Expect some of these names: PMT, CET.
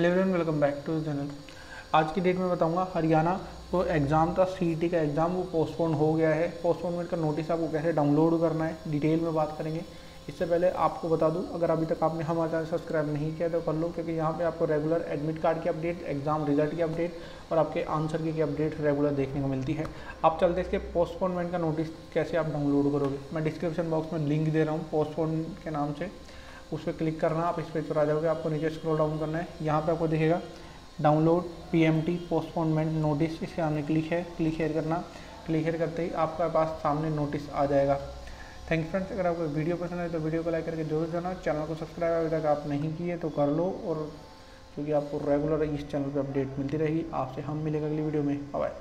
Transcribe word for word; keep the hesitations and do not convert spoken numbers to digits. Hello everyone, welcome back to channel. आज की date में बताऊंगा हरियाणा को एग्ज़ाम था, सीईटी का एग्ज़ाम वो पोस्टपोन हो गया है। पोस्टपोनमेंट का नोटिस आपको कैसे डाउनलोड करना है डिटेल में बात करेंगे। इससे पहले आपको बता दूं, अगर अभी तक आपने हमारा चैनल सब्सक्राइब नहीं किया तो कर लो, क्योंकि यहाँ पे आपको रेगुलर एडमिट कार्ड की अपडेट, एग्ज़ाम रिजल्ट की अपडेट और आपके आंसर की अपडेट रेगुलर देखने को मिलती है। आप चलते इसके पोस्टपोनमेंट का नोटिस कैसे आप डाउनलोड करोगे, मैं डिस्क्रिप्शन बॉक्स में लिंक दे रहा हूँ पोस्टपोन के नाम से, उस पर क्लिक करना। आप इस पर चला जाओगे, आपको नीचे स्क्रॉल डाउन करना है। यहाँ पे आपको दिखेगा डाउनलोड पीएमटी पोस्टपोनमेंट नोटिस, इसके सामने क्लिक है, क्लिक शेयर करना। क्लिक शेयर करते ही आपका पास सामने नोटिस आ जाएगा। थैंक यू फ्रेंड्स, अगर आपको वीडियो पसंद आए तो वीडियो को लाइक करके जरूर जाना। चैनल को सब्सक्राइब अगर तक आप नहीं किए तो कर लो, और क्योंकि आपको रेगुलर इस चैनल पर अपडेट मिलती रहेगी। आपसे हम मिलेंगे अगली वीडियो में। बाय।